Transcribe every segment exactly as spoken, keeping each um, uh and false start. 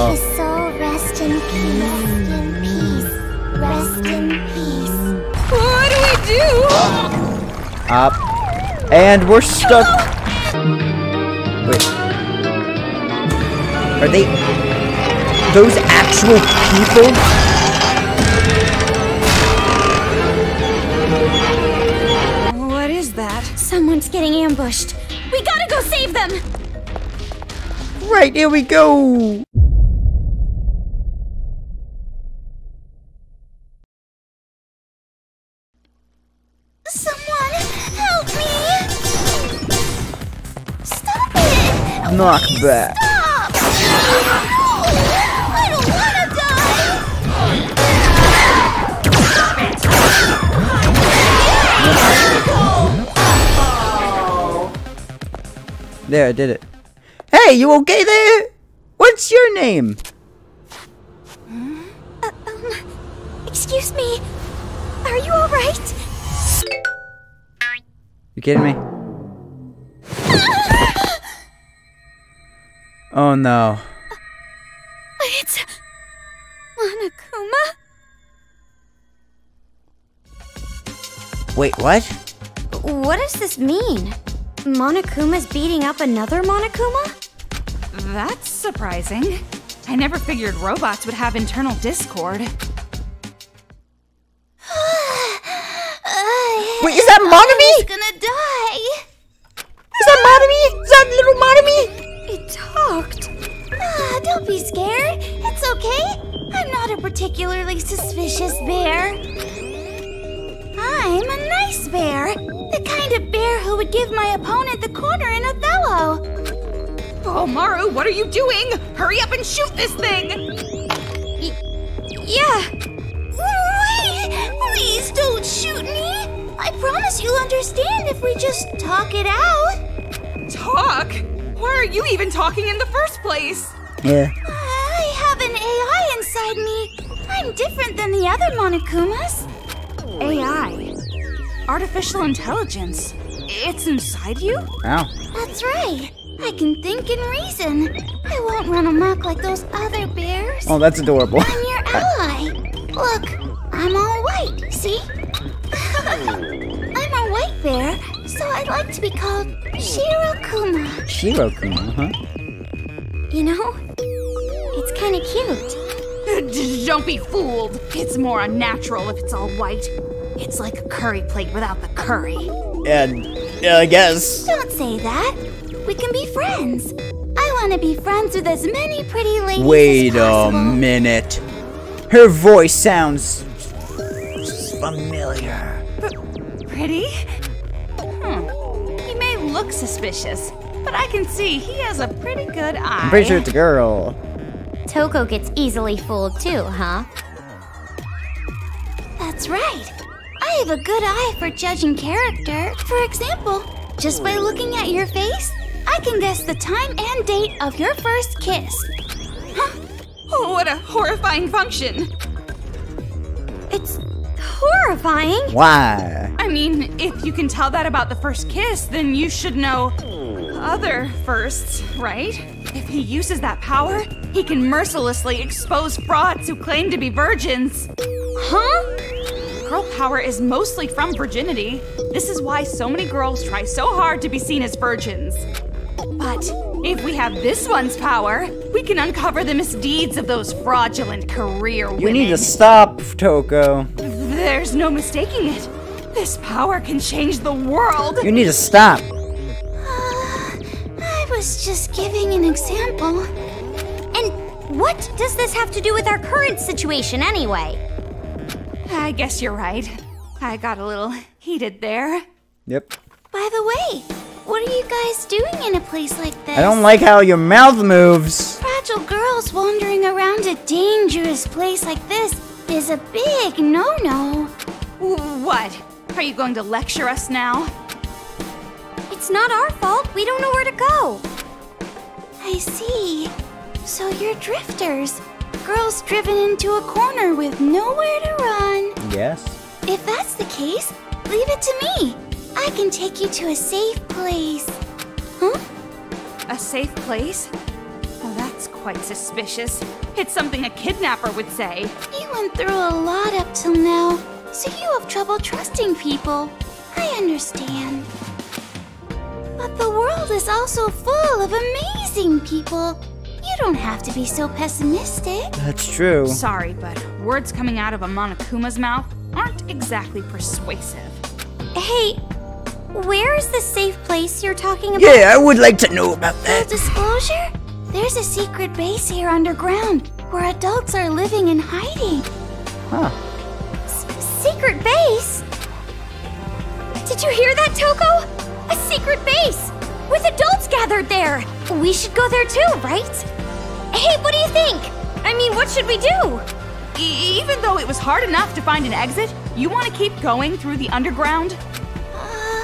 May his soul rest in peace. In peace. Rest in peace. What do we do? Up. And we're stuck. Wait. Are they those actual people? What is that? Someone's getting ambushed. We gotta go save them! Right, here we go! Someone help me! Stop it! Knock Please back. Stop! No! I don't wanna die! Stop it! Oh. There, I did it. Hey, you okay there? What's your name? Hmm? Uh, um, excuse me. Are you alright? You kidding me? Oh no. It's Monokuma? Wait, what? What does this mean? Monokuma's beating up another Monokuma? That's surprising. I never figured robots would have internal discord. Wait, is that Monomi? He's gonna die. Is that Monomi? Is that little Monomi? It talked. Ah, don't be scared. It's okay. I'm not a particularly suspicious bear. I'm a nice bear. The kind of bear who would give my opponent the corner in Othello. Oh, Maru, what are you doing? Hurry up and shoot this thing! Y yeah. Wait, please don't shoot me. I promise you'll understand if we just talk it out. Talk? Why are you even talking in the first place? Yeah. I have an A I inside me. I'm different than the other Monokumas. A I? Artificial intelligence? It's inside you? Wow. That's right. I can think and reason. I won't run amok like those other bears. Oh, that's adorable. I'm your ally. Look, I'm all white, see? I'm a white bear, so I'd like to be called Shirokuma. Shirokuma, huh? You know, it's kind of cute. Don't be fooled. It's more unnatural if it's all white. It's like a curry plate without the curry. And, yeah, I guess. Don't say that. We can be friends. I want to be friends with as many pretty ladies Wait as possible. Wait a minute. Her voice sounds familiar. P- pretty? Hmm. He may look suspicious, but I can see he has a pretty good eye. I'm pretty sure it's a girl. Toko gets easily fooled too, huh? That's right. I have a good eye for judging character. For example, just by looking at your face, I can guess the time and date of your first kiss. Huh? Oh, what a horrifying function. It's horrifying? Why? I mean, if you can tell that about the first kiss, then you should know other firsts, right? If he uses that power, he can mercilessly expose frauds who claim to be virgins. Huh? Girl power is mostly from virginity. This is why so many girls try so hard to be seen as virgins. But if we have this one's power, we can uncover the misdeeds of those fraudulent career women. You need to stop, Toko. There's no mistaking it. This power can change the world. You need to stop. Uh, I was just giving an example. And what does this have to do with our current situation anyway? I guess you're right. I got a little heated there. Yep. By the way, what are you guys doing in a place like this? I don't like how your mouth moves. Fragile girls wandering around a dangerous place like this is a big no-no. What? Are you going to lecture us now? It's not our fault. We don't know where to go. I see. So you're drifters. Girls driven into a corner with nowhere to run. Yes. If that's the case, leave it to me. I can take you to a safe place. Huh? A safe place? Oh, that's cool. quite suspicious. It's something a kidnapper would say. You went through a lot up till now, so you have trouble trusting people. I understand. But the world is also full of amazing people. You don't have to be so pessimistic. That's true. Sorry, but words coming out of a Monokuma's mouth aren't exactly persuasive. Hey, where is the safe place you're talking about? Yeah, I would like to know about that. Full disclosure? There's a secret base here underground where adults are living and hiding. Huh. S secret base? Did you hear that, Toko? A secret base with adults gathered there. We should go there too, right? Hey, what do you think? I mean, what should we do? E even though it was hard enough to find an exit, you want to keep going through the underground?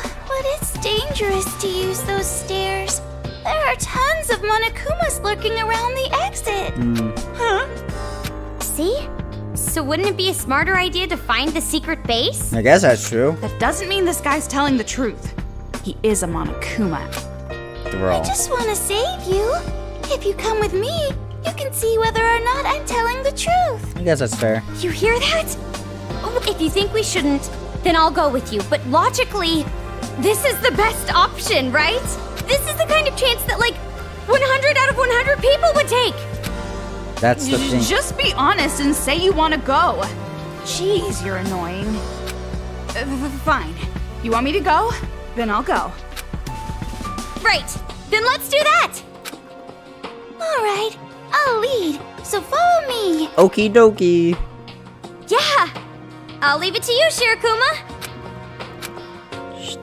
But it's dangerous to use those stairs. There are tons of Monokumas lurking around the exit. Mm. Huh? See? So wouldn't it be a smarter idea to find the secret base? I guess that's true. That doesn't mean this guy's telling the truth. He is a Monokuma. I just want to save you. If you come with me, you can see whether or not I'm telling the truth. I guess that's fair. You hear that? If you think we shouldn't, then I'll go with you. But logically, this is the best option, right? This is the kind of chance that, like, one hundred out of one hundred people would take! That's the thing. Just be honest and say you want to go. Jeez, you're annoying. Uh, fine. You want me to go? Then I'll go. Right. Then let's do that! Alright. I'll lead. So follow me. Okie dokie. Yeah! I'll leave it to you, Shirokuma.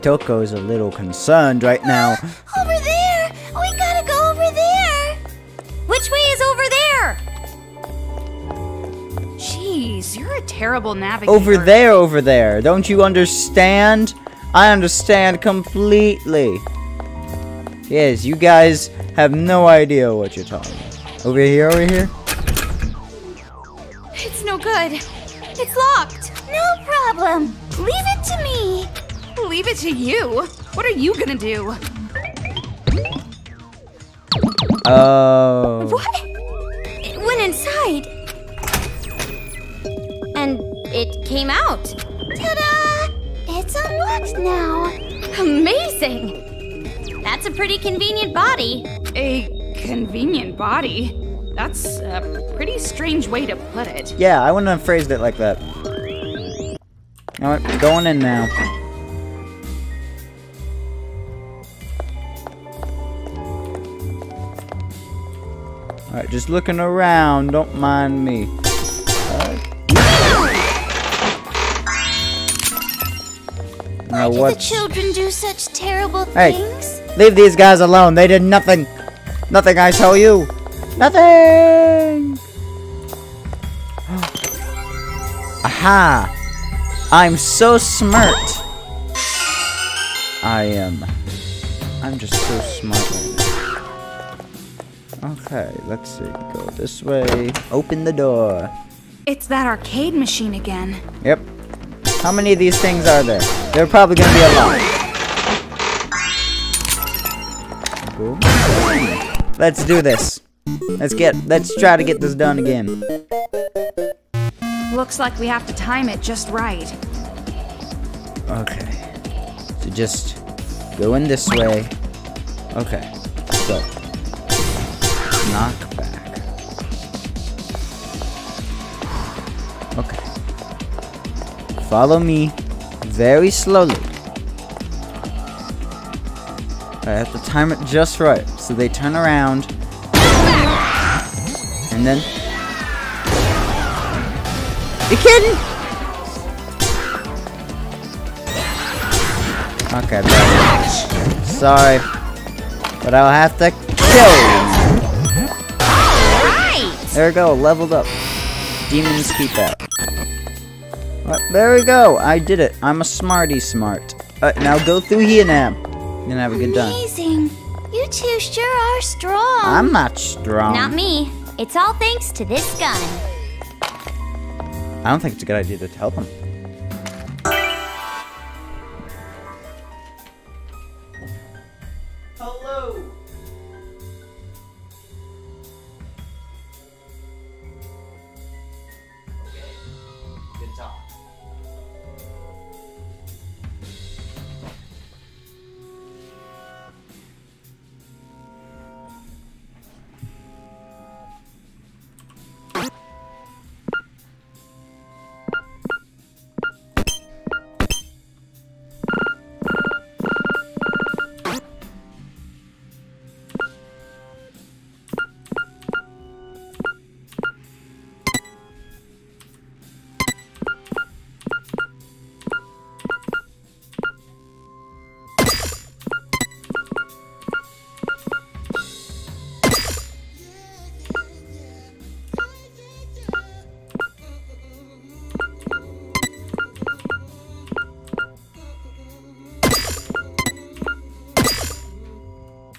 Toko's a little concerned right now. Uh, over there! We gotta go over there! Which way is over there? Jeez, you're a terrible navigator. Over there, over there. Don't you understand? I understand completely. Yes, you guys have no idea what you're talking about. Over here, over here? It's no good. It's locked. No problem. Leave it to me. Leave it to you. What are you gonna do? Oh. What? It went inside. And it came out. Ta-da! It's unlocked now. Amazing! That's a pretty convenient body. A convenient body? That's a pretty strange way to put it. Yeah, I wouldn't have phrased it like that. All right, going in now. Alright, just looking around, don't mind me. Uh, now Why do what's... the children do such terrible hey, things? Leave these guys alone, they did nothing. Nothing, I tell you. Nothing! Aha! I'm so smart. I am. I'm just so smart right now. Okay, let's see. Go this way. Open the door. It's that arcade machine again. Yep. How many of these things are there? They're probably gonna be a lot. Boom. Let's do this. Let's get. Let's try to get this done again. Looks like we have to time it just right. Okay. So just go in this way. Okay. So. Knock back. Okay. Follow me very slowly. I have to time it just right. So they turn around. And then. You kidding? Okay, bro. Sorry. But I'll have to kill you. There we go, leveled up. Demons keep out. Right, there we go, I did it. I'm a smarty smart. Alright, now go through here now. You're gonna have a good time. Amazing. You two sure are strong. I'm not strong. Not me. It's all thanks to this gun. I don't think it's a good idea to tell them. Hello.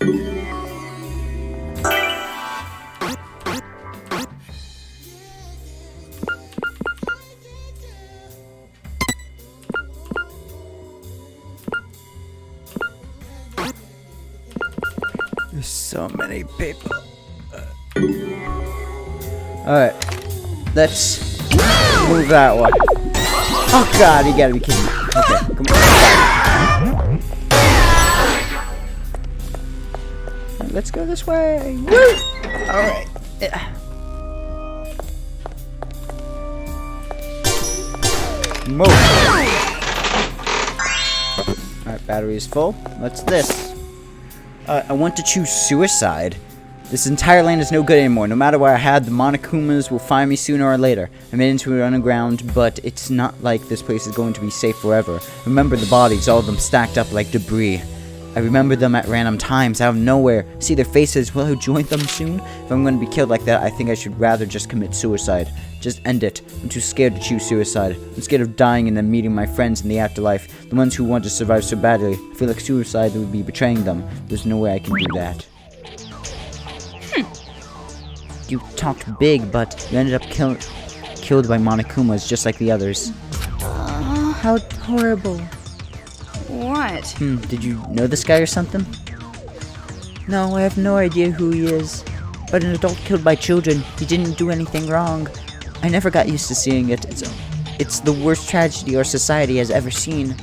There's so many people. Alright, let's move that one. Oh god, you gotta be kidding me. Okay, come on. Let's go this way. Woo! Alright. Move. Alright, battery is full. What's this? Uh, I want to choose suicide. This entire land is no good anymore. No matter where I had, the Monokumas will find me sooner or later. I made it into an underground, but it's not like this place is going to be safe forever. I remember the bodies, all of them stacked up like debris. I remember them at random times, out of nowhere. See their faces, will I join them soon? If I'm going to be killed like that, I think I should rather just commit suicide. Just end it. I'm too scared to choose suicide. I'm scared of dying and then meeting my friends in the afterlife. The ones who want to survive so badly. I feel like suicide would be betraying them. There's no way I can do that. You talked big, but you ended up kill killed by Monokumas, just like the others. Uh, how horrible. What? Hmm, did you know this guy or something? No, I have no idea who he is. But an adult killed by children, he didn't do anything wrong. I never got used to seeing it. It's, it's the worst tragedy our society has ever seen.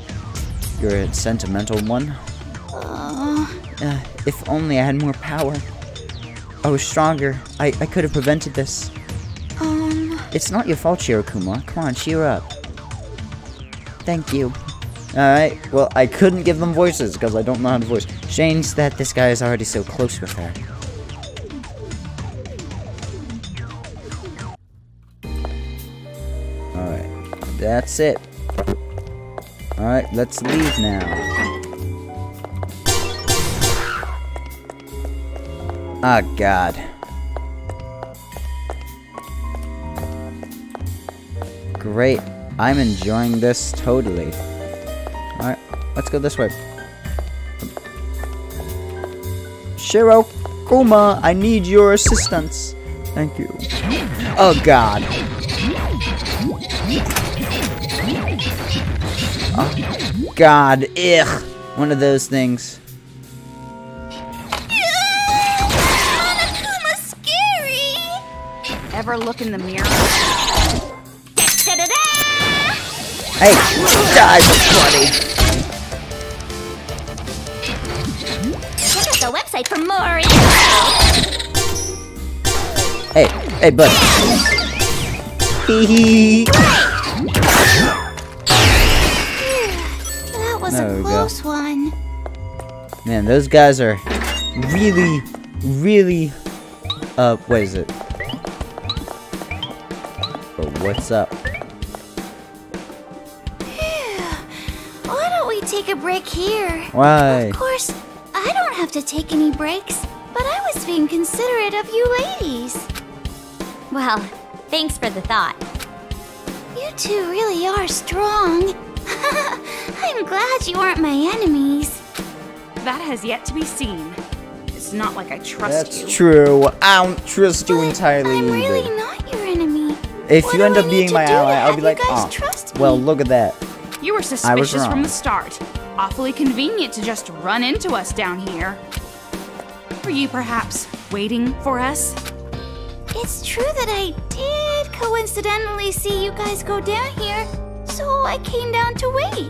You're a sentimental one. Uh, uh, if only I had more power. I was stronger. I, I could have prevented this. Um... It's not your fault, Shirokuma. Come on, cheer up. Thank you. Alright, well, I couldn't give them voices, because I don't know how to voice. Shane's that this guy is already so close with her. Alright, that's it. Alright, let's leave now. Ah, oh, God. Great. I'm enjoying this totally. Alright, let's go this way. Shirokuma, I need your assistance. Thank you. Oh, God. Oh, God. Ugh. One of those things. Ever look in the mirror? Hey, die, buddy! Check out the website for more info. Hey, hey, buddy! Hee hee. That was there a close one. Man, those guys are really, really. Uh, what is it? What's up? Why don't we take a break here? Why? Of course, I don't have to take any breaks, but I was being considerate of you ladies. Well, thanks for the thought. You two really are strong. I'm glad you aren't my enemies. That has yet to be seen. It's not like I trust That's you. That's true. I don't trust but you entirely I'm either. Really not your enemy. If what you end up being my ally, I'll be like, oh, well, look at that. You were suspicious from the start. Awfully convenient to just run into us down here. Were you perhaps waiting for us? It's true that I did coincidentally see you guys go down here, so I came down to wait.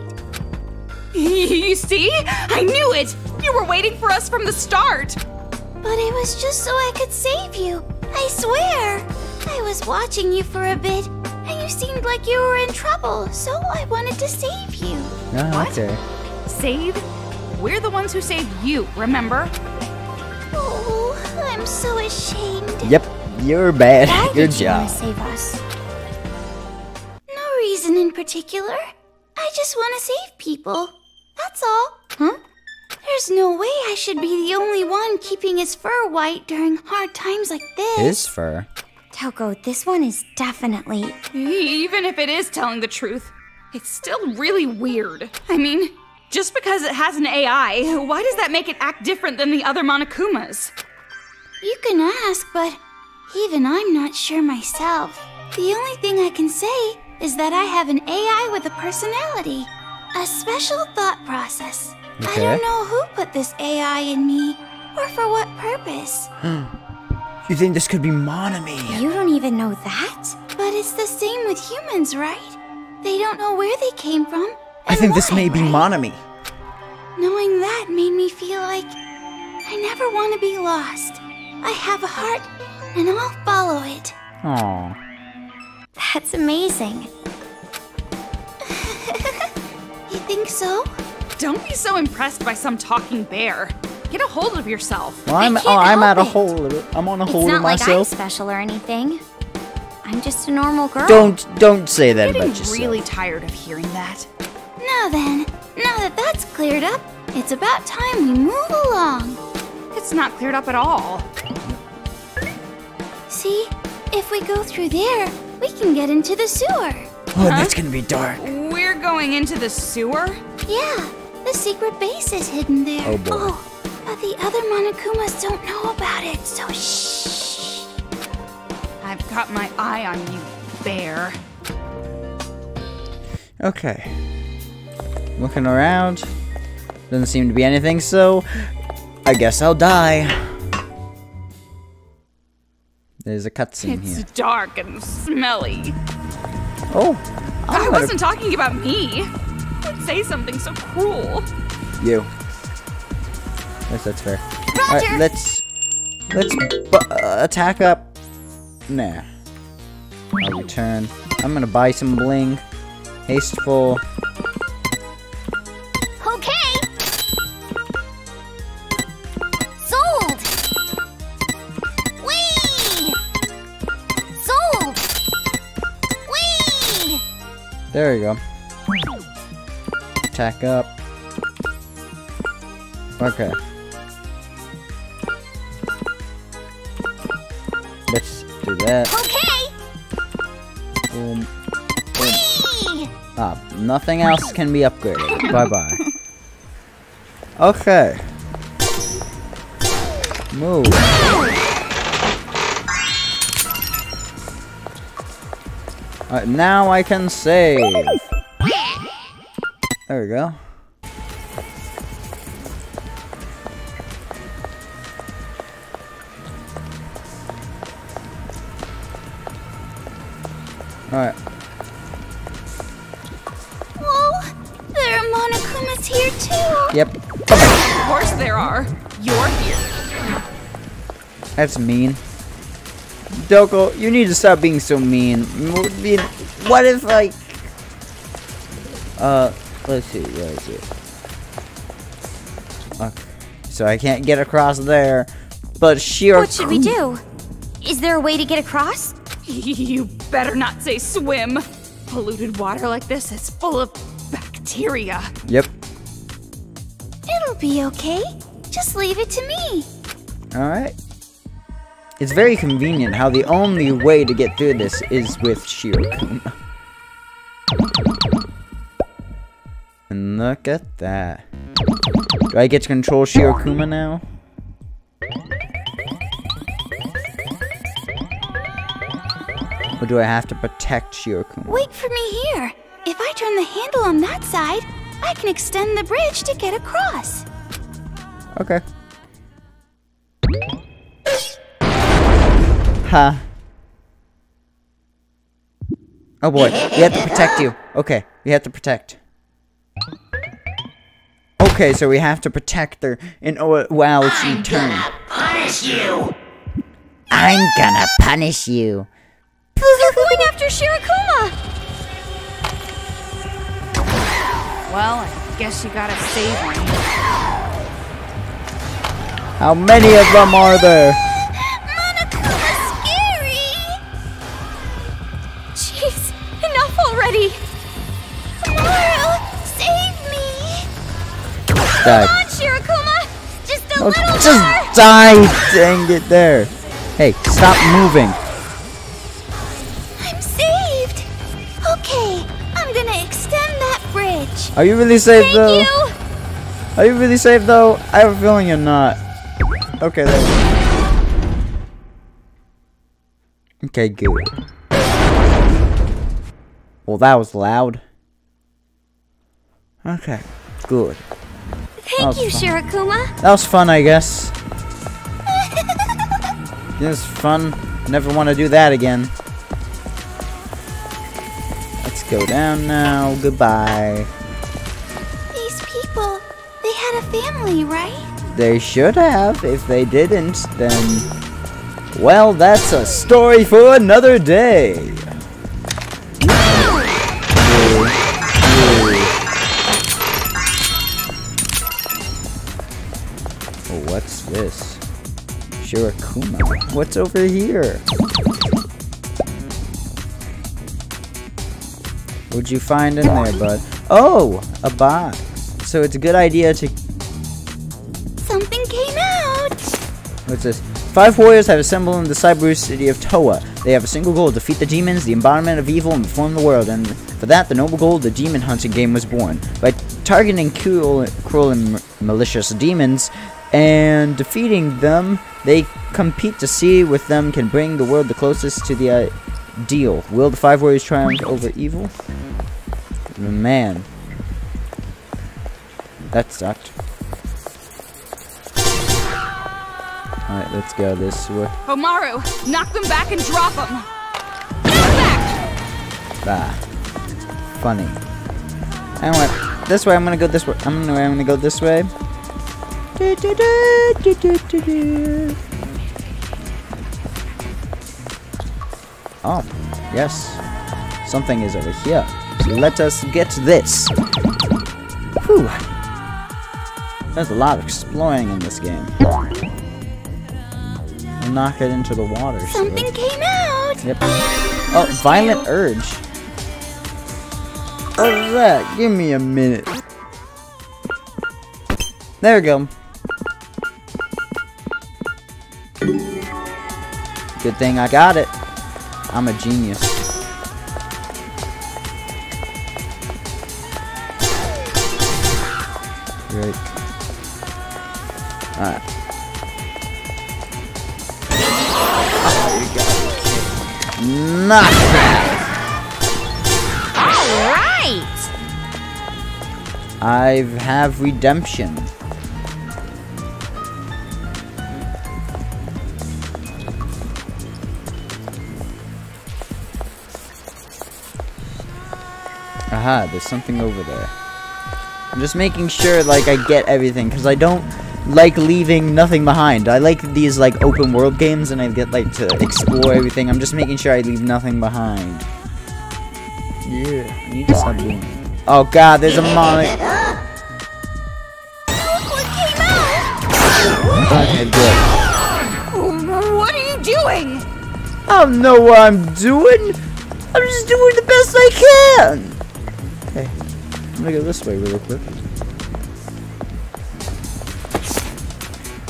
You see? I knew it! You were waiting for us from the start! But it was just so I could save you. I swear! I was watching you for a bit, and you seemed like you were in trouble, so I wanted to save you. No, what? Okay. Save? We're the ones who saved you, remember? Oh, I'm so ashamed. Yep, you're bad. Why Good did job. You save us? No reason in particular. I just want to save people. That's all. Huh? There's no way I should be the only one keeping his fur white during hard times like this. His fur? Toko, this one is definitely... Even if it is telling the truth, it's still really weird. I mean, Just because it has an A I, why does that make it act different than the other Monokumas? You can ask, but even I'm not sure myself. The only thing I can say is that I have an A I with a personality. A special thought process. Okay. I don't know who put this A I in me, or for what purpose. You think this could be Monomi? You don't even know that? But it's the same with humans, right? They don't know where they came from. I think why, this may be right? Monomi. Knowing that made me feel like I never want to be lost. I have a heart, and I'll follow it. Aww. That's amazing. You think so? Don't be so impressed by some talking bear. Get a hold of yourself. Well, I'm, I can't oh, I'm at a hole. I'm on a hole of myself. It's not like I'm special or anything. I'm just a normal girl. Don't, don't say that about yourself. I'm really tired of hearing that. Now then, now that that's cleared up, it's about time we move along. It's not cleared up at all. See, if we go through there, we can get into the sewer. Oh, huh? That's gonna be dark. We're going into the sewer? Yeah, the secret base is hidden there. Oh, boy. Oh, but the other Monokumas don't know about it, so shh. I've got my eye on you, bear. Okay. Looking around. Doesn't seem to be anything, so I guess I'll die. There's a cutscene here. It's dark and smelly. Oh. I, I wasn't talking about me. Don't say something so cruel. You. Yes, that's fair. Roger. Right, let's let's bu attack up. Nah. I'll return. I'm gonna buy some bling. Hasteful. Okay. Sold. Wee. Sold. Wee. There you go. Attack up. Okay. Let's do that. Okay. Boom. Boom. Ah, nothing else can be upgraded. Bye bye. Okay. Move. Alright, now I can save. There we go. Alright. Whoa! There are Monokumas here too! Yep. Of course there are. You're here. That's mean. Toko, you need to stop being so mean. What if I... Uh... Let's see, let's see. Okay. So I can't get across there, but Shirokuma. What should we do? Is there a way to get across? You better not say swim. Polluted water like this is full of bacteria. Yep. It'll be okay. Just leave it to me. Alright. It's very convenient how the only way to get through this is with Shirokuma. And look at that. Do I get to control Shirokuma now? Or do I have to protect Shirokuma? Wait for me here. If I turn the handle on that side, I can extend the bridge to get across. Okay. Huh. Oh boy, we have to protect you. Okay, we have to protect. Okay, so we have to protect her in oh, while she turns. I'm gonna punish you. I'm gonna punish you. They're going after Shirokuma. Well, I guess you gotta save me. How many of them are there? Monokuma's scary. Jeez, enough already. Died. Come on, Shirokuma! Just a oh, little more! Just die! Dang it there! Hey, stop moving! I'm saved! Okay, I'm gonna extend that bridge! Are you really saved, Thank though? You. Are you really safe though? I have a feeling you're not. Okay, there we go. Okay, good. Well, that was loud. Okay, good. Thank you, Shirokuma. That was fun, I guess. This is fun. Never want to do that again. Let's go down now. Goodbye. These people, they had a family, right? They should have. If they didn't, then... well, that's a story for another day. What's this? Shirokuma. What's over here? What'd you find in there, bud? Oh! A box. So it's a good idea to... something came out! What's this? Five warriors have assembled in the Cyber city of Towa. They have a single goal: defeat the demons, the embodiment of evil, and reform the world. And for that, the noble goal, the demon hunting game, was born. By targeting cruel, cruel and malicious demons, and defeating them, they compete to see with them can bring the world the closest to the ideal. Will the five warriors triumph over evil? Man, that sucked. All right, let's go this way. Komaru, knock them back and drop them. Knock back. Ah, funny. Anyway, this way. I'm gonna go this way. I'm gonna. I'm gonna go this way. Do, do, do, do, do, do. Oh, yes. Something is over here. Let us get this. Whew. There's a lot of exploring in this game. I'll knock it into the water. Something so. came out! Yep. Oh, violent urge. What's that? Give me a minute. There we go. Good thing I got it. I'm a genius. Great. Alright. Oh, you got it. Knock that! Alright! I have redemption. Aha, there's something over there. I'm just making sure, like, I get everything, because I don't like leaving nothing behind. I like these, like, open world games, and I get, like, to explore everything. I'm just making sure I leave nothing behind. Yeah, I need to stop doing it. Oh, God, there's a mon- Look what came out! Okay, good. What are you doing? I don't know what I'm doing. I'm just doing the best I can. Hey, I'm gonna go this way really quick.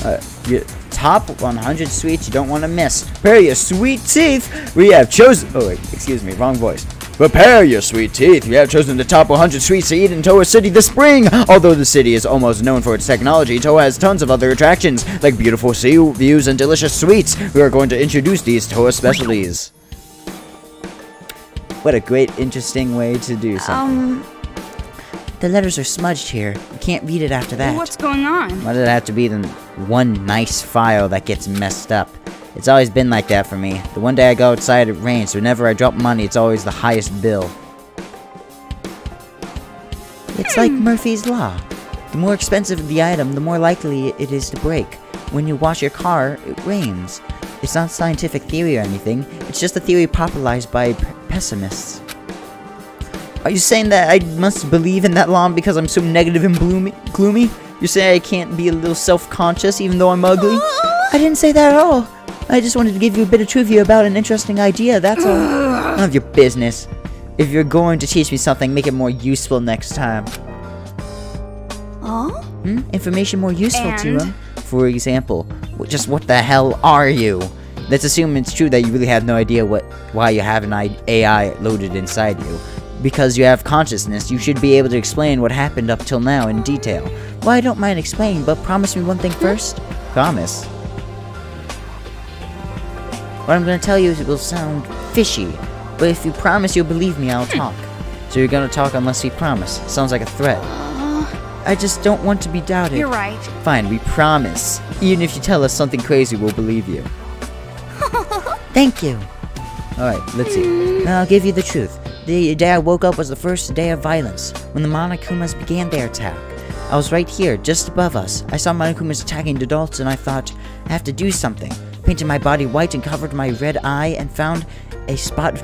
Uh, your top one hundred sweets you don't want to miss. Prepare your sweet teeth. We have chosen. Oh wait, excuse me, wrong voice. Prepare your sweet teeth. We have chosen the top one hundred sweets to eat in Towa City this spring. Although the city is almost known for its technology, Towa has tons of other attractions like beautiful sea views and delicious sweets. We are going to introduce these Towa specialties. What a great, interesting way to do something. Um, the letters are smudged here. You can't read it after that. What's going on? Why did it have to be the one nice file that gets messed up? It's always been like that for me. The one day I go outside, it rains. Whenever I drop money, it's always the highest bill. It's like Murphy's Law. The more expensive the item, the more likely it is to break. When you wash your car, it rains. It's not scientific theory or anything. It's just a theory popularized by... pessimists. Are you saying that I must believe in that law because I'm so negative and gloomy? gloomy? You're saying I can't be a little self-conscious even though I'm ugly? I didn't say that at all. I just wanted to give you a bit of trivia about an interesting idea, that's all. None of your business. If you're going to teach me something, make it more useful next time. Oh? Hmm? Information more useful and? to him. For example, just what the hell are you? Let's assume it's true that you really have no idea what why you have an I A I loaded inside you. Because you have consciousness, you should be able to explain what happened up till now in detail. Well, I don't mind explaining, but promise me one thing first. Promise? What I'm gonna tell you will sound fishy, but if you promise you'll believe me, I'll talk. So you're gonna talk unless we promise. Sounds like a threat. I just don't want to be doubted. You're right. Fine, we promise. Even if you tell us something crazy, we'll believe you. Thank you. Alright, let's see. Now I'll give you the truth. The day I woke up was the first day of violence, when the Monokumas began their attack. I was right here, just above us. I saw Monokumas attacking the adults and I thought, I have to do something. Painted my body white and covered my red eye and found a spot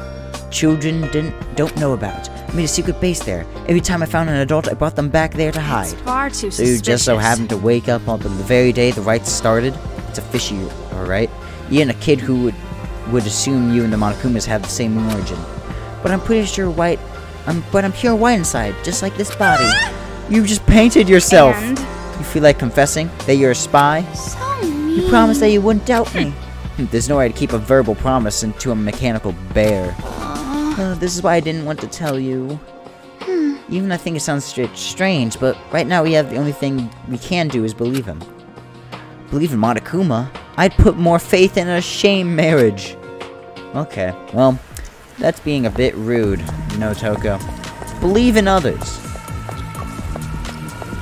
children didn't don't know about. I made a secret base there. Every time I found an adult, I brought them back there to hide. It's far too suspicious. So you just so happened to wake up on the very day the riots started? It's a fishy, alright? You and a kid who would, would assume you and the Monokumas have the same origin. But I'm pretty sure white, I'm, but I'm pure white inside, just like this body. You just painted yourself! And? You feel like confessing that you're a spy? So mean. You promised that you wouldn't doubt me. There's no way to keep a verbal promise into a mechanical bear. Uh, this is why I didn't want to tell you. Hmm. Even I think it sounds strange, but right now we have the only thing we can do is believe him. Believe in Monokuma? I'd put more faith in a shame marriage. Okay, well, that's being a bit rude, you know, Toko. Believe in others.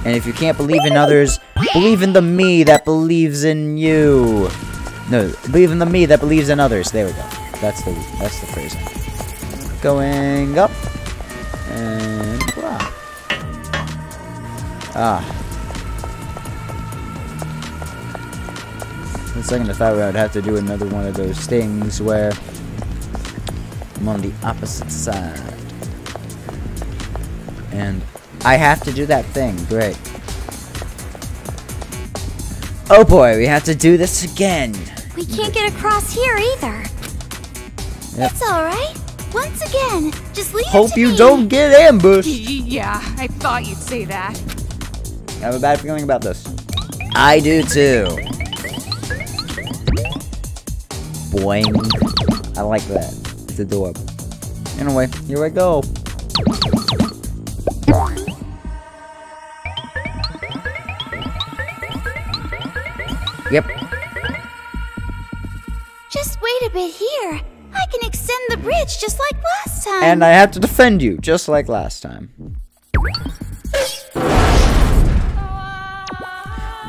And if you can't believe in others, believe in the me that believes in you. No, believe in the me that believes in others. There we go. That's the that's the phrase. Going up and wow. Ah. For a second I thought I would have to do another one of those things where I'm on the opposite side. And I have to do that thing, great. Oh boy, we have to do this again. We can't get across here either. Yep. It's alright. Once again, just leave it to me. Hope you don't get ambushed. Yeah, I thought you'd say that. I have a bad feeling about this. I do too. Boing. I like that. It's adorable. Anyway, here I go. Yep. Just wait a bit here. I can extend the bridge just like last time. And I have to defend you just like last time.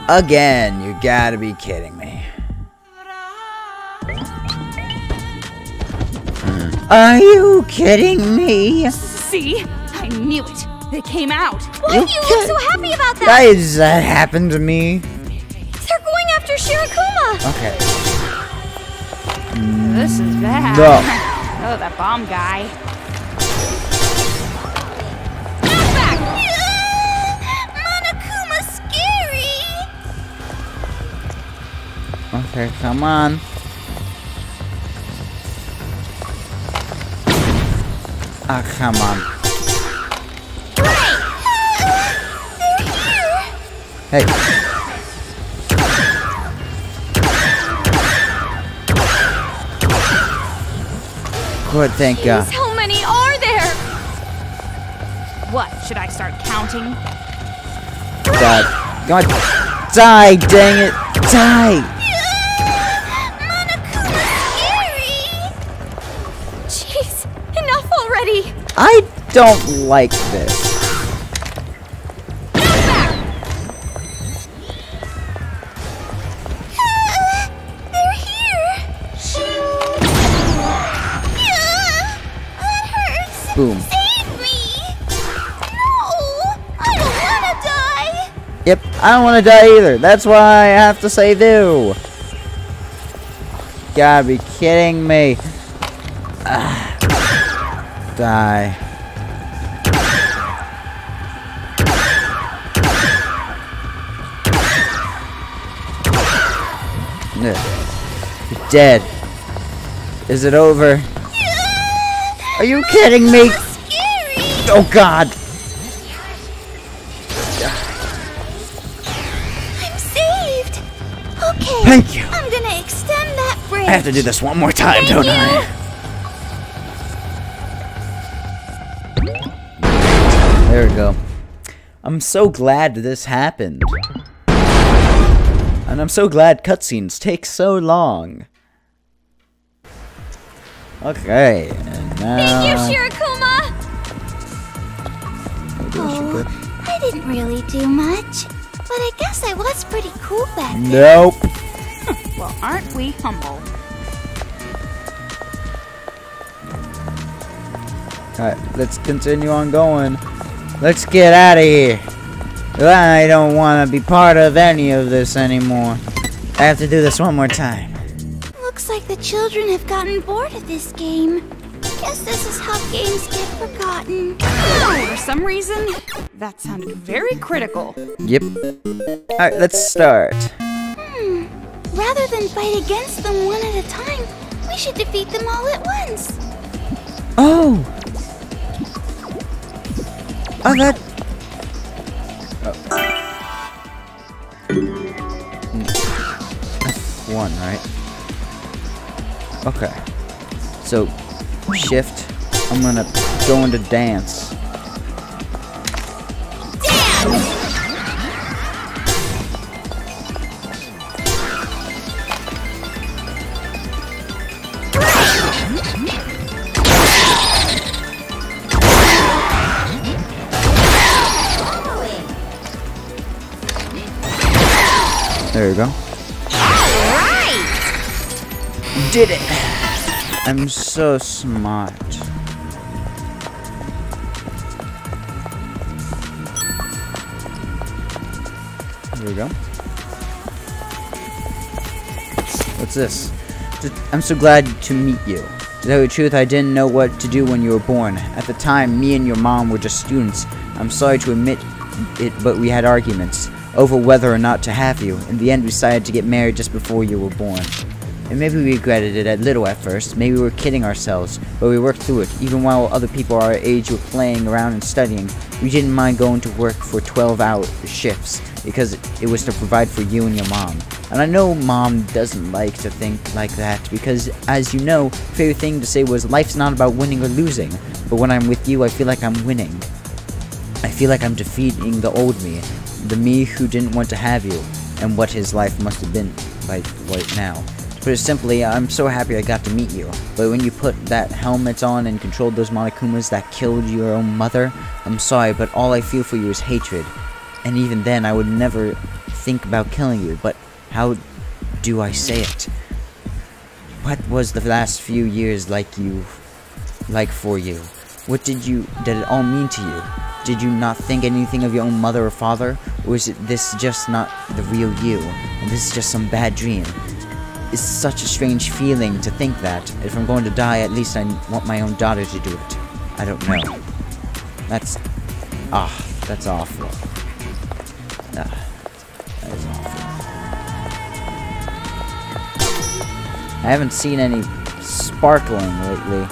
Again, you gotta be kidding me. Are you kidding me? See? I knew it. They came out. Why you do you look so happy about that? Why does that happen to me? They're going after Shirokuma. Okay. This is bad. No. Oh, that bomb guy. Not back. Uh, Monokuma's scary. Okay, come on. Ah, oh, come on. Hey. Uh, hey. Good, thank God. Jeez, how many are there? What, should I start counting? God. God. Die, dang it. Die. Monokuma's scary. Jeez, enough already. I don't like this. Boom. Save me! No! I don't wanna die! Yep, I don't wanna die either. That's why I have to save you. You gotta be kidding me. Ah. Die. You're dead. Is it over? Are you kidding me? Oh God! I'm saved. Okay. Thank you. I'm gonna extend that bridge. I have to do this one more time, Thank don't you. I? There we go. I'm so glad this happened. And I'm so glad cutscenes take so long. Okay, and now... Thank you, Shirokuma! Oh, I didn't really do much, but I guess I was pretty cool back then. Nope. Well, aren't we humble? Alright, let's continue on going. Let's get out of here. I don't want to be part of any of this anymore. I have to do this one more time. Looks like the children have gotten bored of this game. Guess this is how games get forgotten. Oh, for some reason, that sounded very critical. Yep. Alright, let's start. Hmm. Rather than fight against them one at a time, we should defeat them all at once. Oh! Oh, that... Oh. One, right? Okay. So, shift. I'm gonna go into dance. Dance! There you go. Alright! Did it! I'm so smart. There we go. What's this? I'm so glad to meet you. To tell you the truth, I didn't know what to do when you were born. At the time, me and your mom were just students. I'm sorry to admit it, but we had arguments over whether or not to have you. In the end, we decided to get married just before you were born. And maybe we regretted it a little at first, maybe we were kidding ourselves, but we worked through it. Even while other people our age were playing around and studying, we didn't mind going to work for twelve hour shifts, because it was to provide for you and your mom. And I know mom doesn't like to think like that, because, as you know, her favorite thing to say was, life's not about winning or losing, but when I'm with you, I feel like I'm winning. I feel like I'm defeating the old me. The me who didn't want to have you, and what his life must have been like right now. To put it simply, I'm so happy I got to meet you, but when you put that helmet on and controlled those Monokumas that killed your own mother, I'm sorry, but all I feel for you is hatred. And even then, I would never think about killing you, but how do I say it? What was the last few years like you, like for you? What did you, did it all mean to you? Did you not think anything of your own mother or father? Or is it this just not the real you? And this is just some bad dream? It's such a strange feeling to think that. If I'm going to die, at least I want my own daughter to do it. I don't know. That's... Ah, that's awful. Ah, that is awful. I haven't seen any sparkling lately.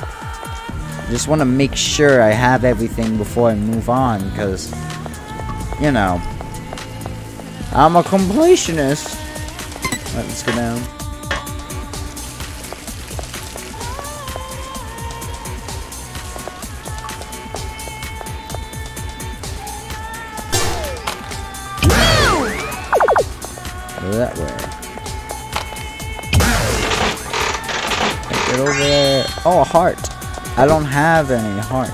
Just want to make sure I have everything before I move on, because, you know, I'm a completionist. Alright, let's go down. Go that way. Get over there. Oh, a heart. I don't have any hearts.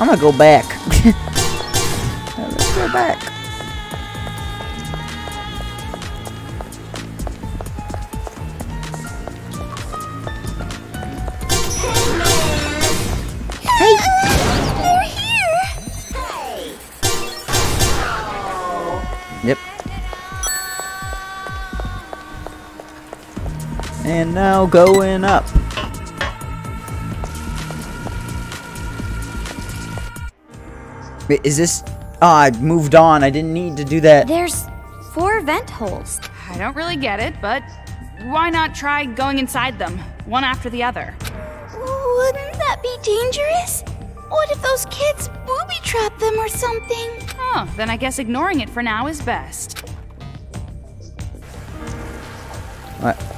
I'm gonna go back. Let's go back. Hey! They're here! Yep. And now going up. Wait, is this... Oh, I moved on. I didn't need to do that. There's four vent holes. I don't really get it, but why not try going inside them, one after the other? Wouldn't that be dangerous? What if those kids booby-trapped them or something? Oh, then I guess ignoring it for now is best.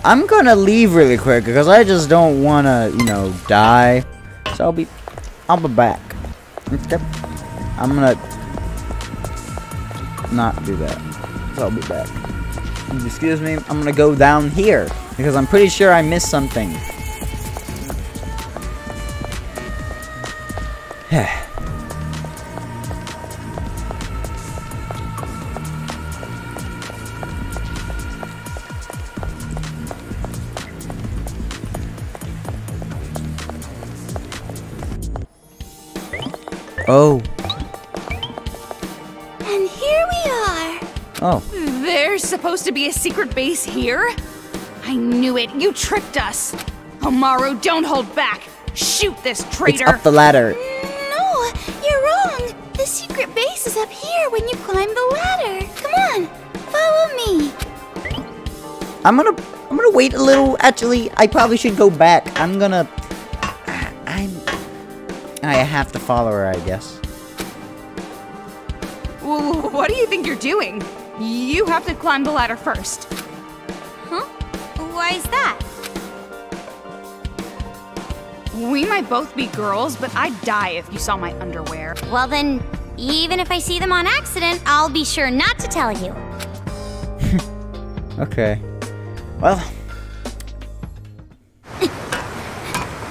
I'm gonna leave really quick because I just don't wanna, you know, die. So I'll be, I'll be back. Okay. I'm gonna not do that. So I'll be back. Excuse me. I'm gonna go down here because I'm pretty sure I missed something. Oh. And here we are. Oh. There's supposed to be a secret base here? I knew it. You tricked us. Komaru, don't hold back. Shoot this traitor. It's up the ladder. No, you're wrong. The secret base is up here when you climb the ladder. Come on, follow me. I'm gonna, I'm gonna wait a little. Actually, I probably should go back. I'm gonna. I have to follow her, I guess. Well, what do you think you're doing? You have to climb the ladder first. Huh? Why is that? We might both be girls, but I'd die if you saw my underwear. Well then, even if I see them on accident, I'll be sure not to tell you. Okay. Well.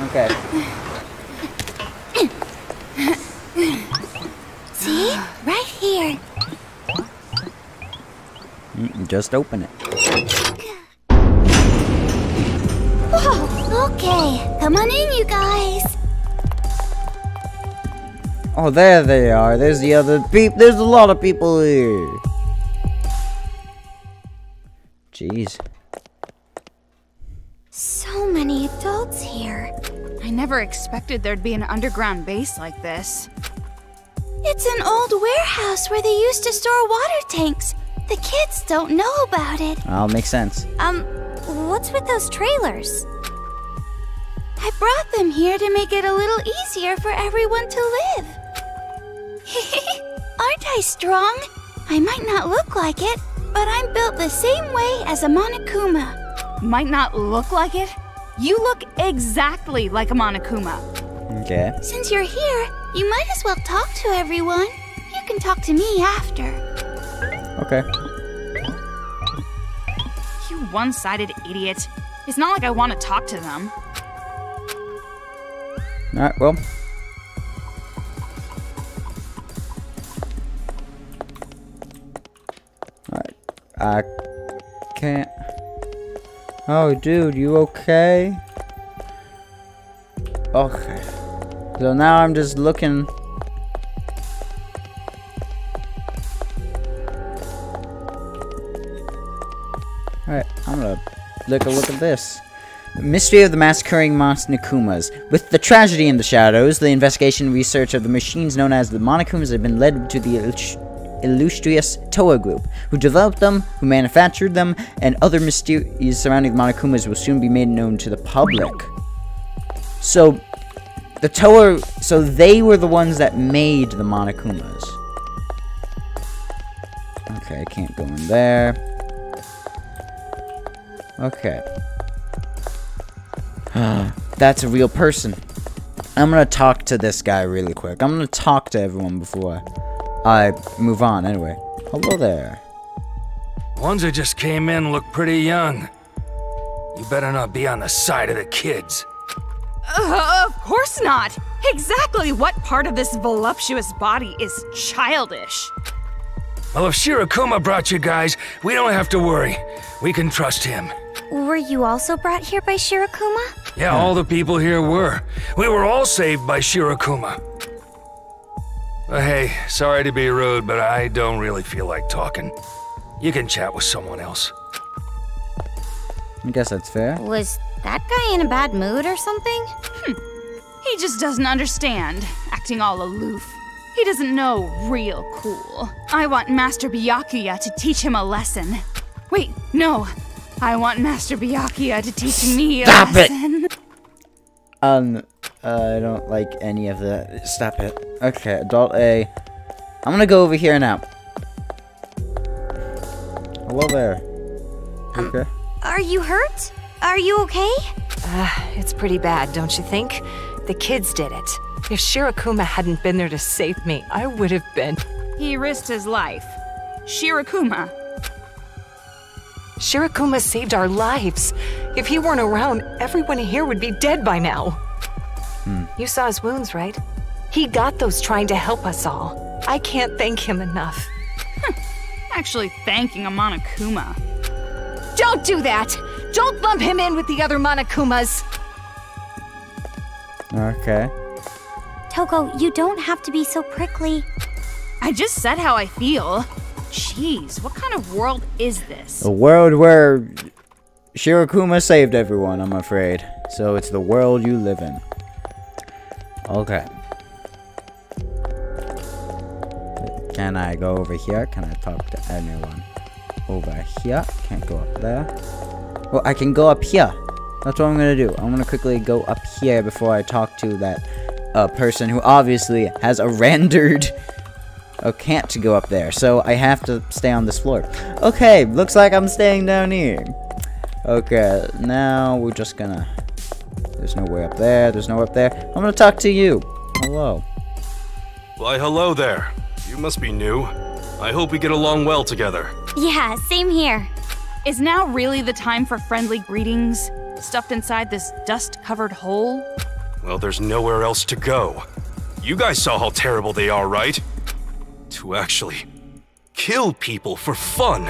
Okay. See? Right here. Mm-mm, just open it. Whoa! Okay, come on in, you guys. Oh, there they are. There's the other peep. There's a lot of people here. Jeez. So many adults here. I never expected there'd be an underground base like this. It's an old warehouse where they used to store water tanks. The kids don't know about it. Oh, makes sense. Um, what's with those trailers? I brought them here to make it a little easier for everyone to live. Aren't I strong? I might not look like it, but I'm built the same way as a Monokuma. Might not look like it? You look exactly like a Monokuma. Okay. Since you're here, you might as well talk to everyone. You can talk to me after. Okay. You one-sided idiot. It's not like I want to talk to them. Alright, well. Alright. I can't. Oh, dude, you okay? Okay. So now I'm just looking. Alright, I'm gonna look a look at this. Mystery of the Massacring Monokumas. With the tragedy in the shadows, the investigation and research of the machines known as the Monokumas have been led to the illustrious Towa Group, who developed them, who manufactured them, and other mysteries surrounding the Monokumas will soon be made known to the public. So, the Towa, so they were the ones that made the Monokumas. Okay, I can't go in there. Okay. That's a real person. I'm gonna talk to this guy really quick. I'm gonna talk to everyone before I move on, anyway. Hello there. Ones that just came in look pretty young. You better not be on the side of the kids. Uh, of course not! Exactly what part of this voluptuous body is childish? Well, if Shirokuma brought you guys, we don't have to worry. We can trust him. Were you also brought here by Shirokuma? Yeah, all the people here were. We were all saved by Shirokuma. Uh, hey, sorry to be rude, but I don't really feel like talking. You can chat with someone else. I guess that's fair. Was that guy in a bad mood or something? Hmm. He just doesn't understand, acting all aloof. He doesn't know real cool. I want Master Byakuya to teach him a lesson. Wait, no. I want Master Byakuya to teach me a Stop lesson. It. Um, uh, I don't like any of that. Stop it. Okay, Adult A. I'm gonna go over here now. Hello there. Um, okay. Are you hurt? Are you okay? Uh, it's pretty bad, don't you think? The kids did it. If Shirokuma hadn't been there to save me, I would have been... He risked his life. Shirokuma. Shirokuma saved our lives. If he weren't around, everyone here would be dead by now. Hmm. You saw his wounds, right? He got those trying to help us all. I can't thank him enough. Actually thanking a Monokuma. Don't do that! Don't lump him in with the other Monokumas! Okay. Toko, you don't have to be so prickly. I just said how I feel. Jeez, what kind of world is this? A world where Shirokuma saved everyone, I'm afraid. So it's the world you live in. Okay. Can I go over here? Can I talk to anyone? Over here. Can't go up there. Well, I can go up here. That's what I'm gonna do. I'm gonna quickly go up here before I talk to that uh, person who obviously has a rendered... Oh, can't to go up there, so I have to stay on this floor. Okay, looks like I'm staying down here. Okay, now we're just gonna... There's no way up there, there's no way up there. I'm gonna talk to you. Hello. Why, hello there. You must be new. I hope we get along well together. Yeah, same here. Is now really the time for friendly greetings? Stuffed inside this dust-covered hole? Well, there's nowhere else to go. You guys saw how terrible they are, right? To actually kill people for fun.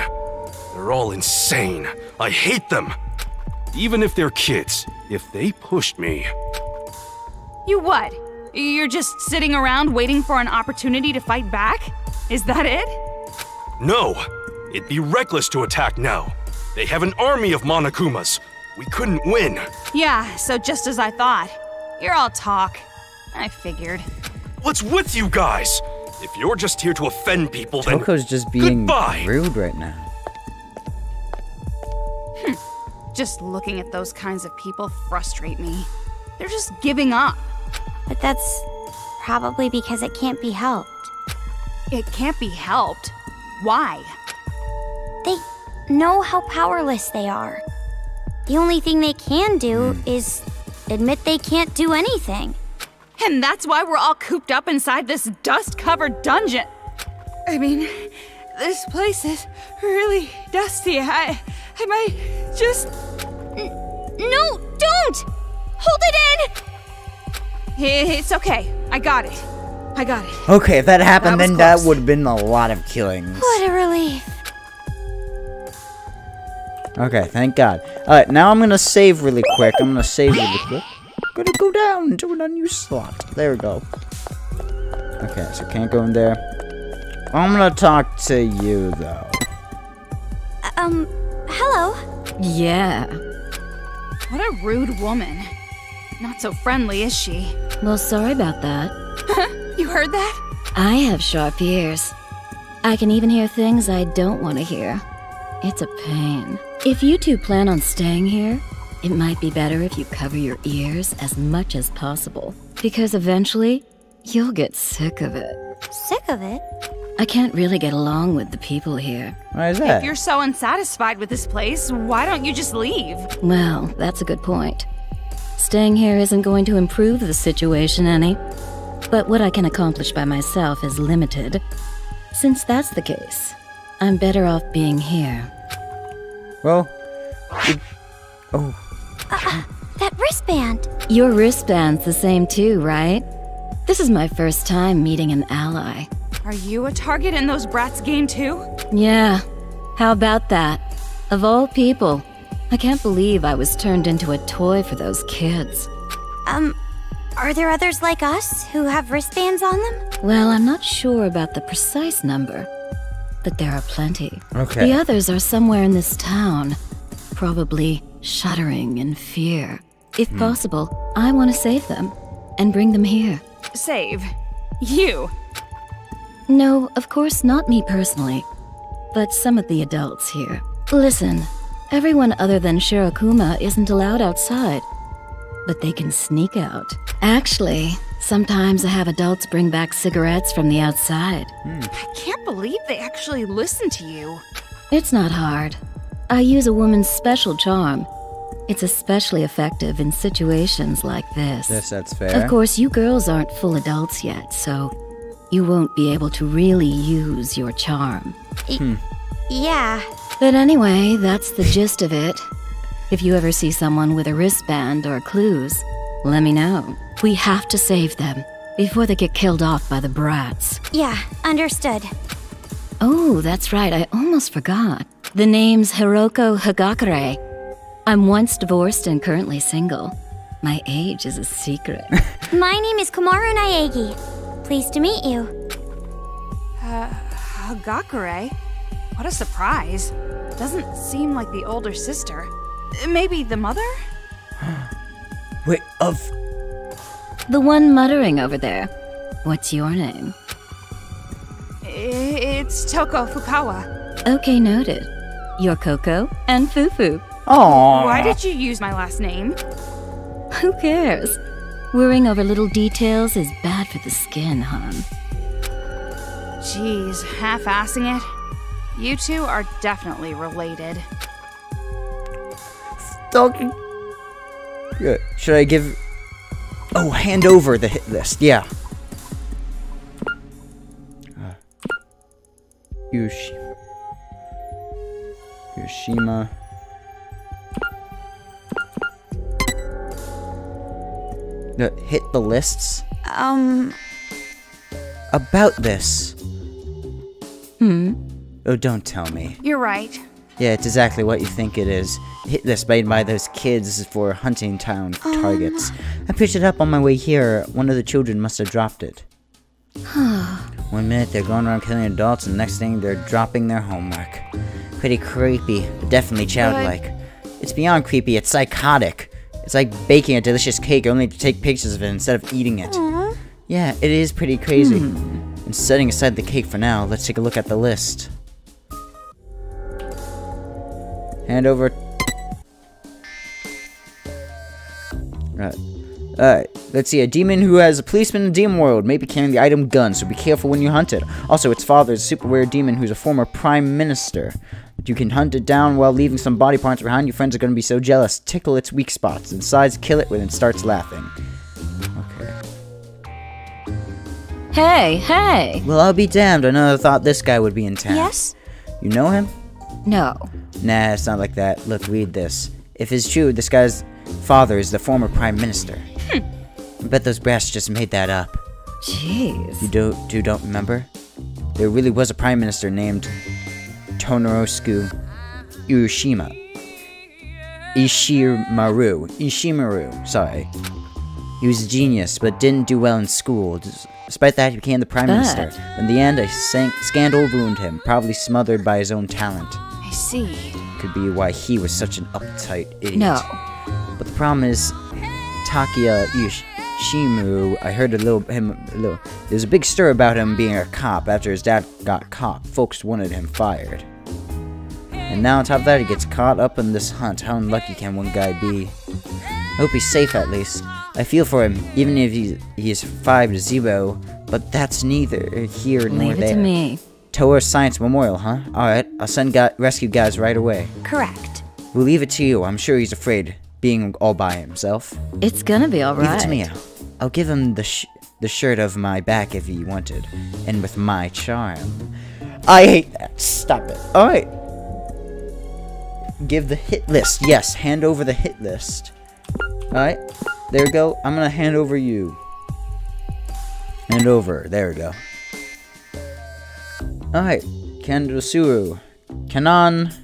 They're all insane. I hate them. Even if they're kids, if they pushed me. You what? You're just sitting around waiting for an opportunity to fight back? Is that it? No. It'd be reckless to attack now. They have an army of Monokumas. We couldn't win. Yeah, so just as I thought. You're all talk. I figured. What's with you guys? If you're just here to offend people, then Toko's just being goodbye. Rude right now. Hm. Just looking at those kinds of people frustrate me. They're just giving up. But that's probably because it can't be helped. It can't be helped? Why? They know how powerless they are. The only thing they can do mm. is admit they can't do anything. And that's why we're all cooped up inside this dust-covered dungeon. I mean, this place is really dusty. I, I might just... N no, don't! Hold it in! It's okay. I got it. I got it. Okay, if that happened, that then close. That would have been a lot of killings. What a relief. Okay, thank God. Alright, now I'm gonna save really quick. I'm gonna save really quick. Gonna go down to an unused slot. There we go. Okay, so can't go in there. I'm gonna talk to you though. Um, hello. Yeah. What a rude woman. Not so friendly, is she? Well, sorry about that. You heard that? I have sharp ears. I can even hear things I don't want to hear. It's a pain. If you two plan on staying here, it might be better if you cover your ears as much as possible, because eventually, you'll get sick of it. Sick of it? I can't really get along with the people here. Why is that? If you're so unsatisfied with this place, why don't you just leave? Well, that's a good point. Staying here isn't going to improve the situation any, but what I can accomplish by myself is limited. Since that's the case, I'm better off being here. Well, it... oh. Uh, that wristband! Your wristband's the same too, right? This is my first time meeting an ally. Are you a target in those brats' game too? Yeah. How about that? Of all people, I can't believe I was turned into a toy for those kids. Um, are there others like us who have wristbands on them? Well, I'm not sure about the precise number, but there are plenty. Okay. The others are somewhere in this town, probably shuddering in fear. If hmm. possible, I want to save them and bring them here. Save? You? No, of course not me personally, but some of the adults here. Listen, everyone other than Shirokuma isn't allowed outside, but they can sneak out. Actually, sometimes I have adults bring back cigarettes from the outside. Hmm. I can't believe they actually listen to you. It's not hard. I use a woman's special charm. It's especially effective in situations like this. Yes, that's fair. Of course, you girls aren't full adults yet, so you won't be able to really use your charm. Hmm. Yeah. But anyway, that's the gist of it. If you ever see someone with a wristband or clues, let me know. We have to save them before they get killed off by the brats. Yeah, understood. Oh, that's right. I almost forgot. The name's Hiroko Hagakure. I'm once divorced and currently single. My age is a secret. My name is Komaru Naegi. Pleased to meet you. Uh, Hagakure? What a surprise. Doesn't seem like the older sister. Maybe the mother? Wait, of... The one muttering over there. What's your name? It's Toko Fukawa. Okay, noted. You're Coco and Fufu. Aww. Why did you use my last name? Who cares? Worrying over little details is bad for the skin, hon. Jeez, half-assing it. You two are definitely related. Stalking. Good. Should I give... Oh, hand over the hit list. Yeah. Uh, Yoshima. Yoshima. Hit the lists? Um... About this. Hmm? Oh, don't tell me. You're right. Yeah, it's exactly what you think it is. Hit list made by those kids for hunting town um... targets. I picked it up on my way here. One of the children must have dropped it. One minute they're going around killing adults, and the next thing they're dropping their homework. Pretty creepy, but definitely childlike. But... It's beyond creepy, it's psychotic. It's like baking a delicious cake, only to take pictures of it instead of eating it. Aww. Yeah, it is pretty crazy. Mm. And setting aside the cake for now, let's take a look at the list. Hand over... Alright. Alright, let's see. A demon who has a policeman in the demon world, maybe carrying the item gun, so be careful when you hunt it. Also, its father is a super weird demon who's a former prime minister. You can hunt it down while leaving some body parts behind. Your friends are gonna be so jealous. Tickle its weak spots. And sides kill it when it starts laughing. Okay. Hey, hey! Well, I'll be damned. I never thought this guy would be in town. Yes? You know him? No. Nah, it's not like that. Look, read this. If it's true, this guy's father is the former prime minister. Hm. I bet those brats just made that up. Jeez. You do, do don't remember? There really was a prime minister named... Tonorosuke Ishima. Ishimaru. Ishimaru, sorry. He was a genius, but didn't do well in school. Despite that, he became the prime but. minister. In the end, a scandal ruined him, probably smothered by his own talent. I see. Could be why he was such an uptight idiot. No. But the problem is, Takia Yoshimu, I heard a little, him, a little, there's a big stir about him being a cop. After his dad got caught, folks wanted him fired. And now on top of that, he gets caught up in this hunt. How unlucky can one guy be? I hope he's safe at least. I feel for him, even if he's, he's five to zero, but that's neither here nor Leave there. Leave it to me. Towa Science Memorial, huh? Alright, I'll send guy, rescue guys right away. Correct. We'll leave it to you. I'm sure he's afraid. Being all by himself. It's gonna be alright. Give it to me. I'll give him the sh the shirt of my back if he wanted. And with my charm. I hate that. Stop it. Alright. Give the hit list. Yes, hand over the hit list. Alright. There we go. I'm gonna hand over you. Hand over. There we go. Alright. Kandosuru. Kanon.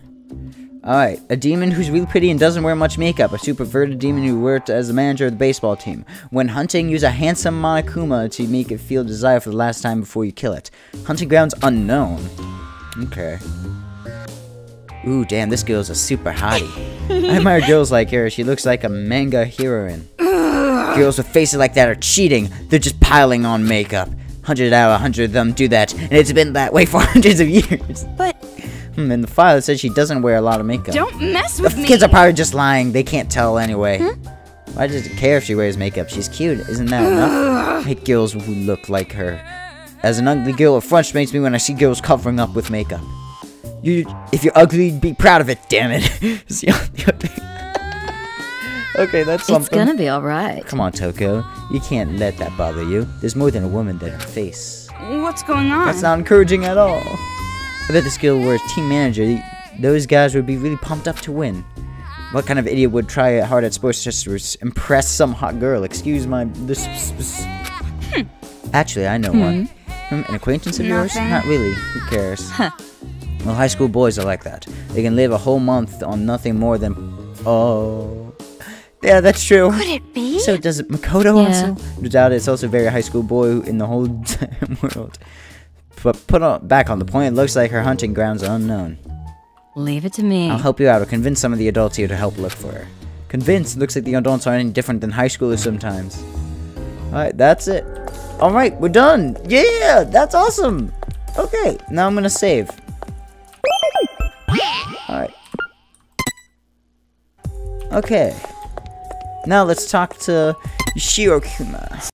Alright, a demon who's really pretty and doesn't wear much makeup. A superverted demon who worked as the manager of the baseball team. When hunting, use a handsome Monokuma to make it feel desired for the last time before you kill it. Hunting grounds unknown. Okay. Ooh, damn, this girl's a super hottie. I admire girls like her. She looks like a manga heroine. Girls with faces like that are cheating. They're just piling on makeup. Hundred out of a hundred of them do that, and it's been that way for hundreds of years. But... And the file says she doesn't wear a lot of makeup. Don't mess with me! The kids are probably just lying. They can't tell anyway. Hmm? I just care if she wears makeup. She's cute. Isn't that enough? I hate girls who look like her. As an ugly girl, it frustrates me when I see girls covering up with makeup. You, if you're ugly, be proud of it, damn it. It's the other thing. Okay, that's something. It's gonna be alright. Come on, Toko. You can't let that bother you. There's more than a woman than her face. What's going on? That's not encouraging at all. I bet the skill were team manager. Those guys would be really pumped up to win. What kind of idiot would try hard at sports just to impress some hot girl? Excuse my... This, this. Hmm. Actually, I know hmm. one. Hmm, an acquaintance of yours? Not really. Who cares? Huh. Well, high school boys are like that. They can live a whole month on nothing more than... Oh... Yeah, that's true. Could it be? So does it Makoto yeah. also? No doubt it's also a very high school boy in the whole damn world. But put on, back on the point, it looks like her hunting grounds are unknown. Leave it to me. I'll help you out or convince some of the adults here to help look for her. Convince? Looks like the adults are any different than high schoolers sometimes. Alright, that's it. Alright, we're done. Yeah, that's awesome. Okay, now I'm gonna save. Alright. Okay. Now let's talk to Shirokuma.